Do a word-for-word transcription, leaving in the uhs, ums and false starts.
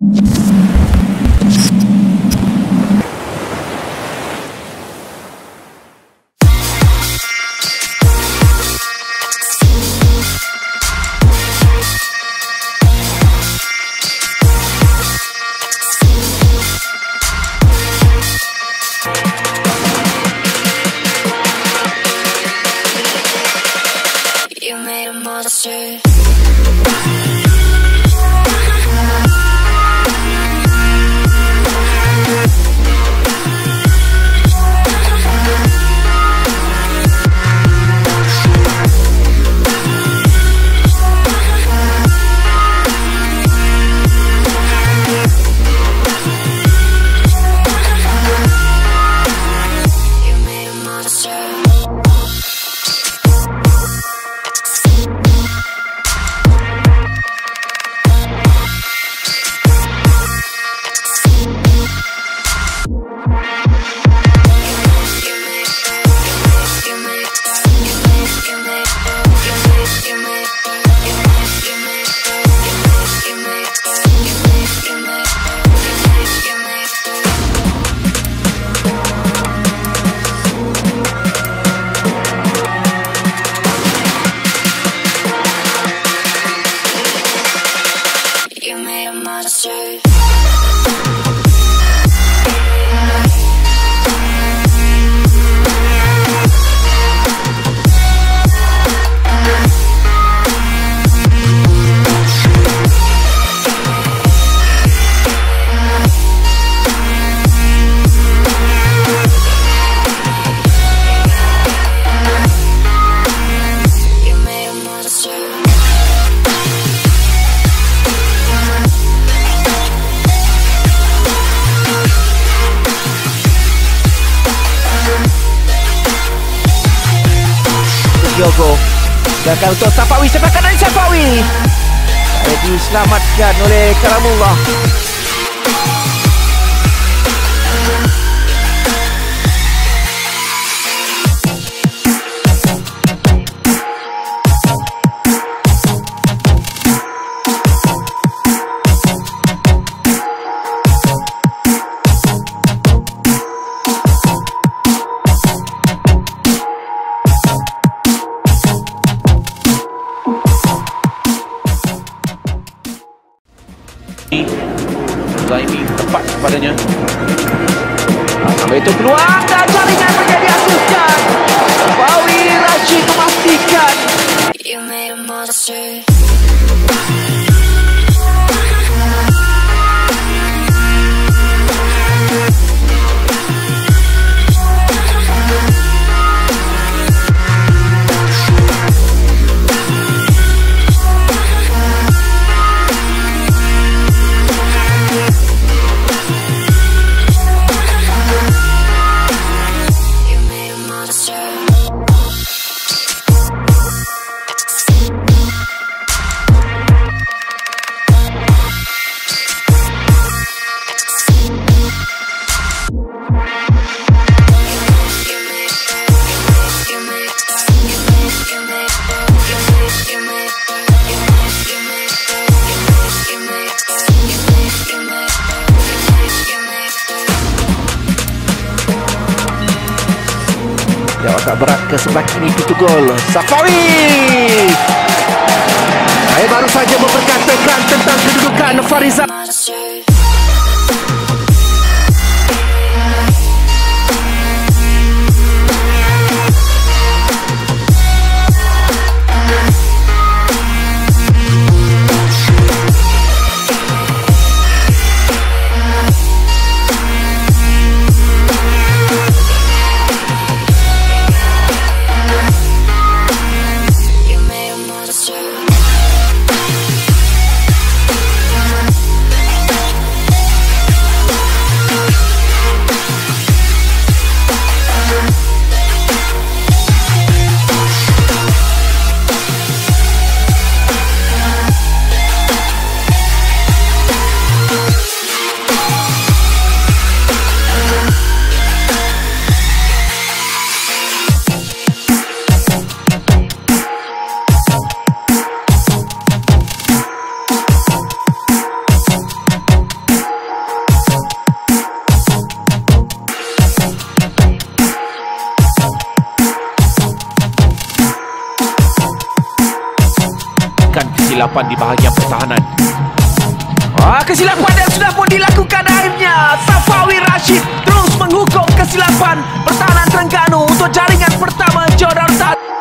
You made a monster. Yogo gagal untuk Safawi, sepakat dari Safawi saya diselamatkan oleh Karamullah. Zaimi tepat kepadanya. Sampai itu keluar dan jaringan menjadi dihasilkan. Safawi Rasid memastikan. You made a monster. Agak berat ke sebelah kiri pintu gol Safawi. Saya baru saja memperkatakan tentang kedudukan Fariza. kesilapan di bahagian pertahanan. Ah, kesilapan yang sudah pun dilakukan akhirnya. Safawi Rasid terus menghukum kesilapan pertahanan Terengganu untuk jaringan pertama Jordan Sat.